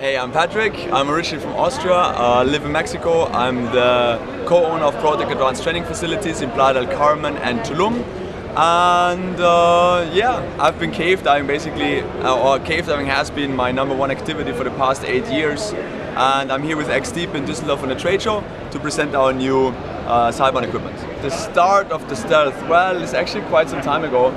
Hey, I'm Patrick. I'm originally from Austria. I live in Mexico. I'm the co-owner of ProTec Advanced Training Facilities in Playa del Carmen and Tulum. And yeah, I've been cave diving basically, or cave diving has been my #1 activity for the past 8 years. And I'm here with XDeep in Düsseldorf on a trade show to present our new Cyber equipment. The start of the stealth, well, it's actually quite some time ago,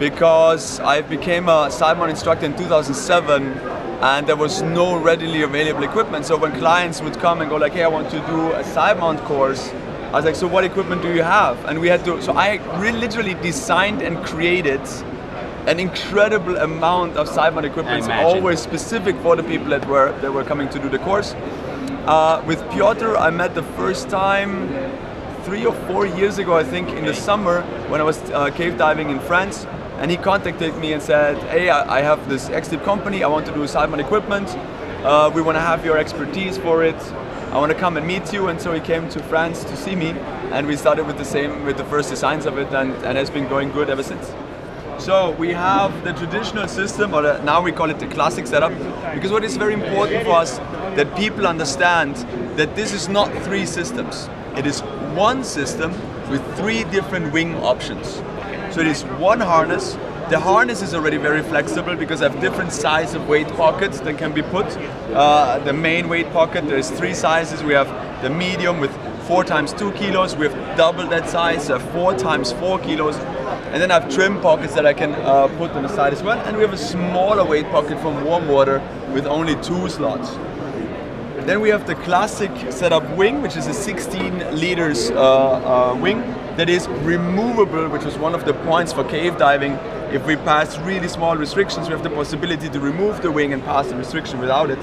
because I became a Cyber instructor in 2007, and there was no readily available equipment. So when clients would come and go like, hey, I want to do a Cyber course, I was like, so what equipment do you have? And we had to, so I really literally designed and created an incredible amount of Cyber equipment, always specific for the people that were coming to do the course. With Piotr, I met the first time 3 or 4 years ago, I think, in the summer when I was cave diving in France. And he contacted me and said, hey, I have this XDeep company, I want to do Cyber equipment. We want to have your expertise for it. I want to come and meet you. And so he came to France to see me, and we started with the first designs of it, and it's been going good ever since. So we have the traditional system, or now we call it the classic setup, because what is very important for us that people understand that this is not three systems. It is one system with 3 different wing options. So it is one harness. The harness is already very flexible because I have different size of weight pockets that can be put. The main weight pocket, there's 3 sizes. We have the medium with 4 times 2 kilos. We have double that size, 4 times 4 kilos. And then I have trim pockets that I can put on the side as well. And we have a smaller weight pocket from warm water with only 2 slots. Then we have the classic setup wing, which is a 16 liters wing that is removable, which was one of the points for cave diving. If we pass really small restrictions, we have the possibility to remove the wing and pass the restriction without it.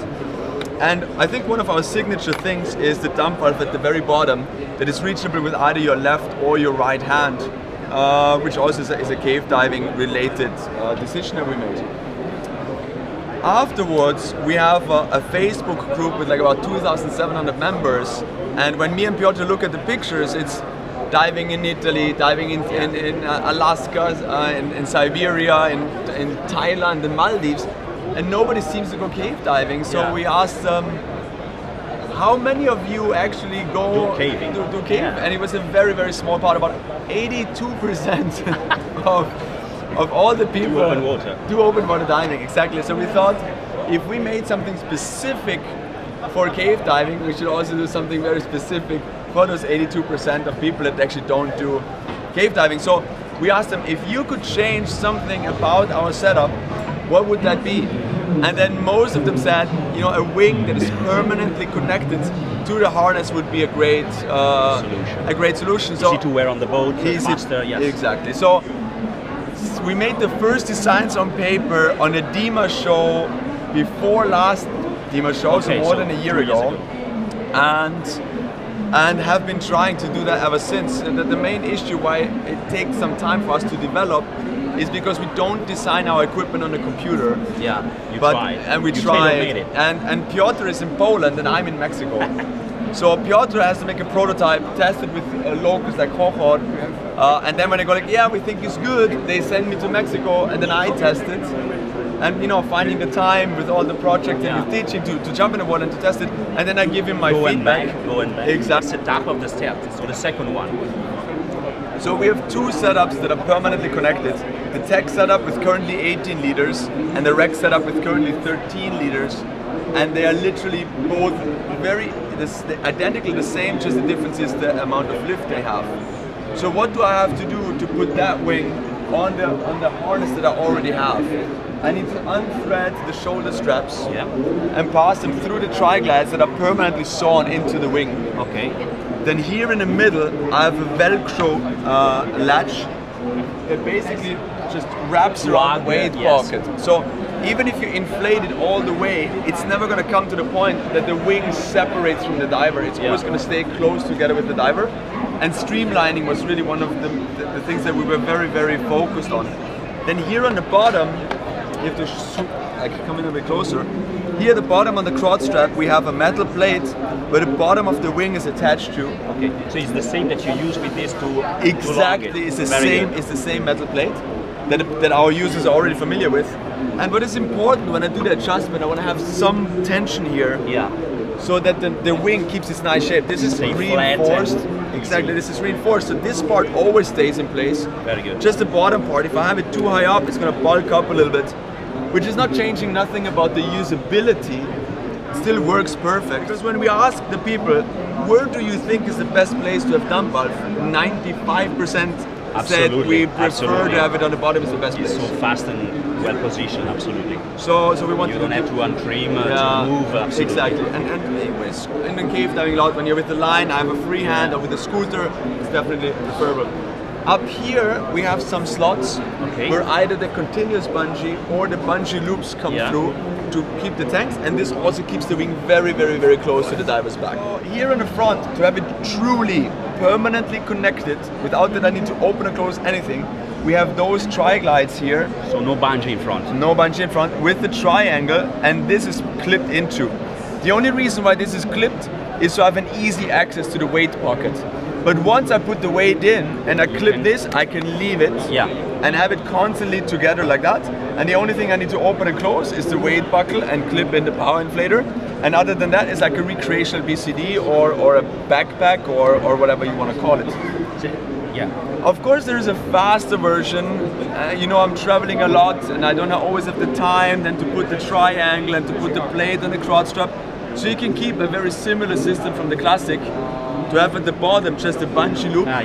And I think one of our signature things is the dump valve at the very bottom that is reachable with either your left or your right hand, which also is a cave diving related decision that we made. Afterwards, we have a Facebook group with like about 2,700 members. And when me and Piotr look at the pictures, it's diving in Italy, diving in Alaska, in Siberia, in Thailand, in Maldives, and nobody seems to go cave diving. So yeah, we asked them, how many of you actually go do cave? Yeah. And it was a very, very small part, about 82% of all the people do open water diving, exactly. So we thought, if we made something specific for cave diving, we should also do something very specific for those 82% of people that actually don't do cave diving. So we asked them, if you could change something about our setup, what would that be? And then most of them said, you know, a wing that is permanently connected to the harness would be a great solution. So easy to wear on the boat, faster, yes. Exactly. So we made the first designs on paper on a DEMA show before last DEMA show, okay, so more than a year ago. And have been trying to do that ever since. And the main issue why it takes some time for us to develop is because we don't design our equipment on the computer. Yeah, we tried. And Piotr is in Poland and I'm in Mexico. So Piotr has to make a prototype, test it with locals like Kochot, and then when they go like, yeah, we think it's good, they send me to Mexico, and then I test it. And you know, finding the time with all the projects and the teaching to jump in the water and to test it, and then I give him my feedback. Go and back. Exactly. It's the top of the steps, so the second one. So we have 2 setups that are permanently connected. The tech setup with currently 18 liters, and the rec setup with currently 13 liters. And they are literally both identical, the same, just the difference is the amount of lift they have. So what do I have to do to put that wing on the harness that I already have? I need to unthread the shoulder straps and pass them through the tri-glides that are permanently sewn into the wing. Okay. Then here in the middle, I have a Velcro latch that basically just wraps around the weight pocket. So even if you inflate it all the way, it's never going to come to the point that the wing separates from the diver. It's always going to stay close together with the diver. And streamlining was really one of the things that we were very, very focused on. Then here on the bottom, you have to come in a bit closer. Here at the bottom on the crotch strap, we have a metal plate where the bottom of the wing is attached to. Okay, so it's the same that you use with this to Exactly, it's the same metal plate that our users are already familiar with. And what is important when I do the adjustment, I want to have some tension here. Yeah. So that the wing keeps its nice shape. This is reinforced. Exactly, this is reinforced. So this part always stays in place. Very good. Just the bottom part, if I have it too high up, it's going to bulk up a little bit, which is not changing nothing about the usability. It still works perfect. Because when we ask the people, where do you think is the best place to have done bulk, 95% said we prefer to have it on the bottom is the best place. It's so fast and well positioned, absolutely. So we want you to... You don't have to untrim, to move, absolutely. Exactly. And anyways, in the cave diving lot, when you're with the line, I have a free hand or with a scooter, it's definitely preferable. Up here, we have some slots where either the continuous bungee or the bungee loops come through to keep the tanks, and this also keeps the wing very, very, very close to the diver's back. So here in the front, to have it truly permanently connected, without that I need to open or close anything, we have those tri-glides here. So no bungee in front. No bungee in front, with the triangle, and this is clipped into. The only reason why this is clipped is to have an easy access to the weight pocket. But once I put the weight in and I clip this, I can leave it and have it constantly together like that. And the only thing I need to open and close is the weight buckle and clip in the power inflator. And other than that, it's like a recreational BCD or a backpack or whatever you want to call it. Yeah. Of course, there is a faster version. You know, I'm traveling a lot and I don't always have the time then to put the triangle and to put the plate on the crotch strap. So you can keep a very similar system from the classic. To have at the bottom just a bungee loop. I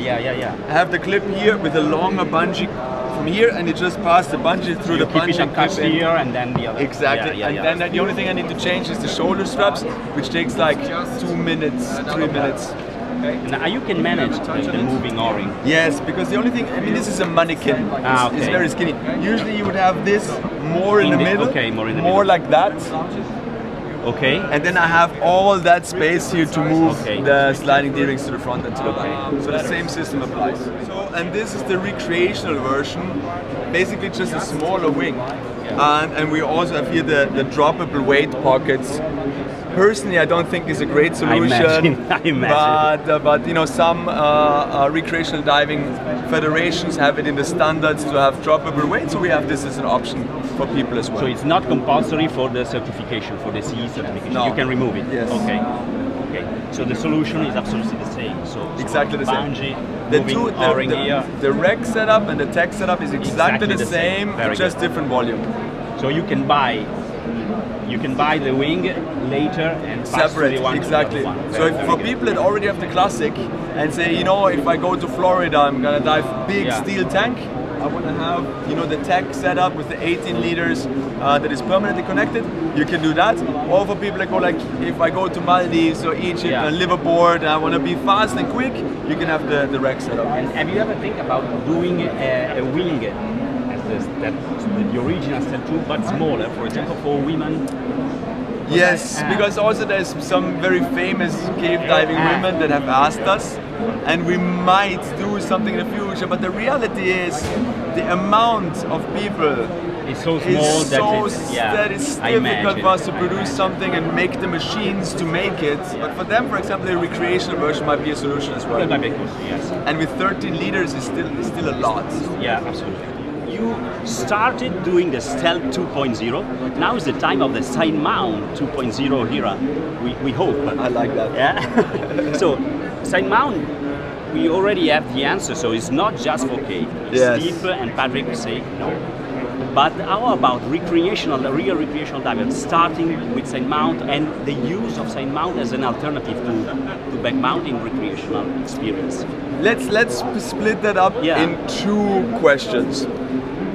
have the clip here with a longer bungee from here, and it just passed the bungee through the bungee clip here and then the other. Exactly. And then the only thing I need to change is the shoulder straps, which takes like 2 minutes, 3 minutes. Now you can manage the moving O-ring. Yes, because the only thing, I mean, this is a mannequin. It's very skinny. Usually you would have this more in the middle, more like that. Okay. And then I have all that space here to move the sliding D-rings to the front and to the back. So the same system applies. So, and this is the recreational version, basically just a smaller wing. And we also have here the droppable weight pockets. Personally, I don't think it's a great solution. I imagine. But you know, some recreational diving federations have it in the standards to have droppable weight, so we have this as an option for people as well. So it's not compulsory for the certification, for the CE certification. No. You can remove it. Yes. Okay. So the solution is absolutely the same. So exactly the same. Bungee, the rec setup and the tech setup is exactly the same, just different volume. So you can buy. You can buy the wing later and separate the one. Exactly. So if, for people that already have the classic and say, you know, if I go to Florida, I'm gonna dive big steel tank. I want to have, you know, the tech setup with the 18 liters that is permanently connected. You can do that. Or for people that go like, if I go to Maldives or Egypt and live aboard, and I want to be fast and quick. You can have the rack setup. And have you ever think about doing a wing? The original set too, but smaller, for example, for women. Yes, because also there's some very famous cave diving women that have asked us, and we might do something in the future, but the reality is the amount of people is so small that it's difficult for us to produce something and make the machines to make it. But for them, for example, the recreational version might be a solution as well. And with 13 liters, it's still a lot. Yeah, absolutely. You started doing the Stealth 2.0. Now is the time of the Sidemount 2.0 era. We hope. I like that. Yeah. So Sidemount, we already have the answer. So it's not just for cave. Deep and Patrick say no. But how about recreational, the real recreational diving, starting with Sidemount and the use of Sidemount as an alternative to backmounting recreational experience? Let's split that up in two questions.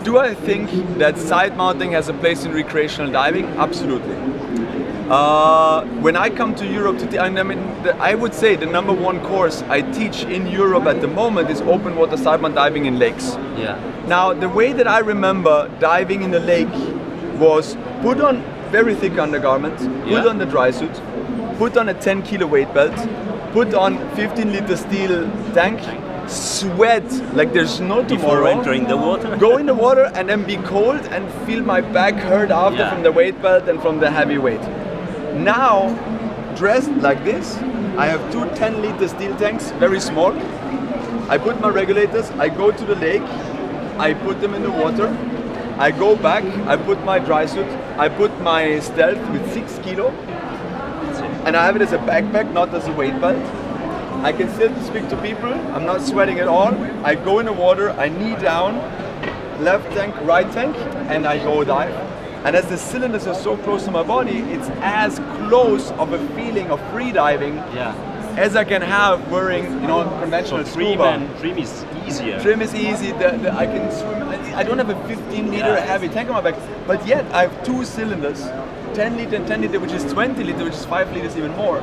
Do I think that side mounting has a place in recreational diving? Absolutely. When I come to Europe, I would say the #1 course I teach in Europe at the moment is open water sidemount diving in lakes. Now, the way that I remember diving in the lake was put on very thick undergarment, put on the dry suit, put on a 10-kilo weight belt, put on 15-liter steel tank, sweat like there's no tomorrow. Before entering the water. Go in the water and then be cold and feel my back hurt after from the weight belt and from the heavy weight. Now, dressed like this, I have two 10-liter steel tanks, very small. I put my regulators, I go to the lake, I put them in the water, I go back, I put my dry suit, I put my stealth with 6 kilo, and I have it as a backpack, not as a weight belt. I can still speak to people, I'm not sweating at all. I go in the water, I knee down, left tank, right tank, and I go dive. And as the cylinders are so close to my body, it's as close of a feeling of free diving as I can have wearing, you know, conventional scuba. Trim is easier. Trim is easy. I can swim. I don't have a 15-liter heavy tank on my back, but yet I have two cylinders, 10-liter and 10-liter, which is 20-liter, which is 5 liters even more.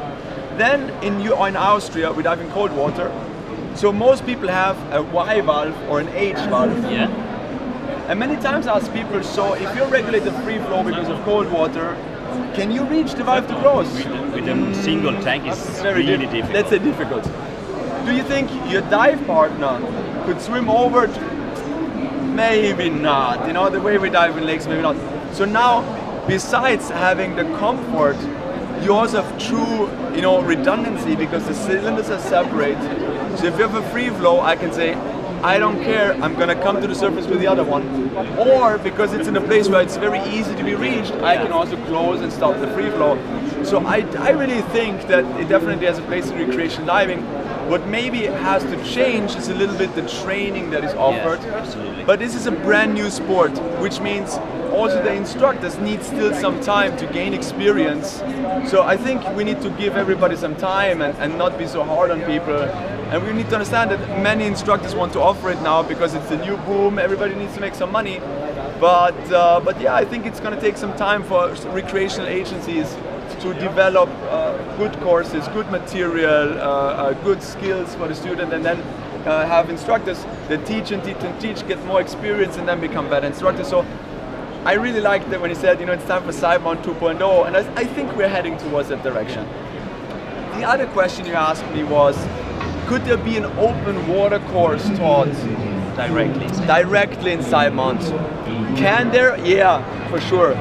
Then in Austria, we dive in cold water. So most people have a Y valve or an H valve. Yeah. And many times I ask people, so if you regulate the free flow because of cold water, can you reach the valve to close? With a single tank is very really difficult. That's a difficult. Do you think your dive partner could swim over? Maybe not. You know, the way we dive in lakes, maybe not. So now, besides having the comfort, you also have true, you know, redundancy because the cylinders are separate. So if you have a free flow, I can say, I don't care, I'm gonna come to the surface with the other one. Or because it's in a place where it's very easy to be reached, I can also close and stop the free flow. So I really think that it definitely has a place in recreational diving. What maybe has to change is a little bit the training that is offered. Yes, but this is a brand new sport, which means also the instructors need still some time to gain experience. So I think we need to give everybody some time and not be so hard on people. And we need to understand that many instructors want to offer it now because it's a new boom, everybody needs to make some money. But yeah, I think it's going to take some time for recreational agencies to develop good courses, good material, good skills for the student, and then have instructors that teach and teach and teach, get more experience and then become better instructors. So I really liked that when he said, you know, it's time for Cybermount 2.0, and I think we're heading towards that direction. The other question you asked me was, could there be an open water course taught directly in Cybermount? Can there? Yeah, for sure.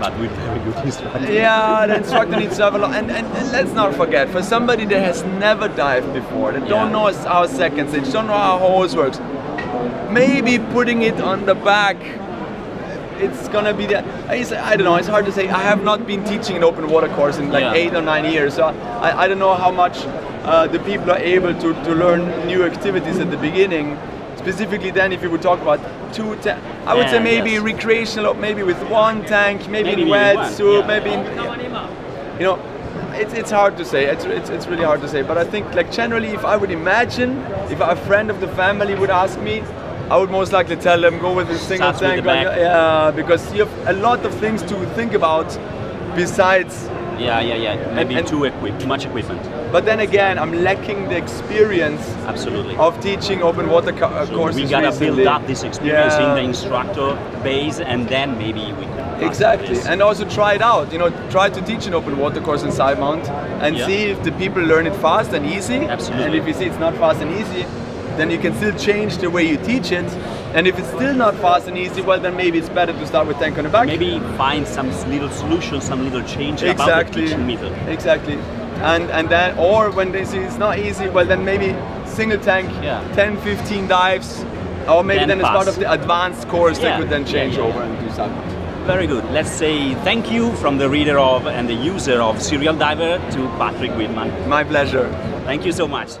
But with very good instructor. Yeah, the instructor needs to have a lot. And let's not forget, for somebody that has never dived before, that don't know how second stage, don't know how hose works, maybe putting it on the back, it's gonna be that. I don't know, it's hard to say. I have not been teaching an open water course in like 8 or 9 years, so I don't know how much the people are able to learn new activities at the beginning. Specifically then, if you would talk about two tanks, I would say maybe recreational, maybe with one tank, maybe in wet suit, maybe in, you know, it's hard to say, it's really hard to say. But I think like generally, if I would imagine, if a friend of the family would ask me, I would most likely tell them go with a single tank, because you have a lot of things to think about besides. Maybe too much equipment. But then again, I'm lacking the experience of teaching open water courses. We gotta build up this experience in the instructor base, and then maybe we can and also try it out. You know, try to teach an open water course in Cybermount and see if the people learn it fast and easy. And if you see it's not fast and easy, then you can still change the way you teach it. And if it's still not fast and easy, well, then maybe it's better to start with tank on the back. Maybe find some little solution, some little change about the teaching method. Exactly. And then, or when they see it's not easy, well, then maybe single tank, 10, 15 dives, or maybe then it's part of the advanced course that could then change over and do something. Very good. Let's say thank you from the reader of and the user of Serial Diver to Patrick Widmann. My pleasure. Thank you so much.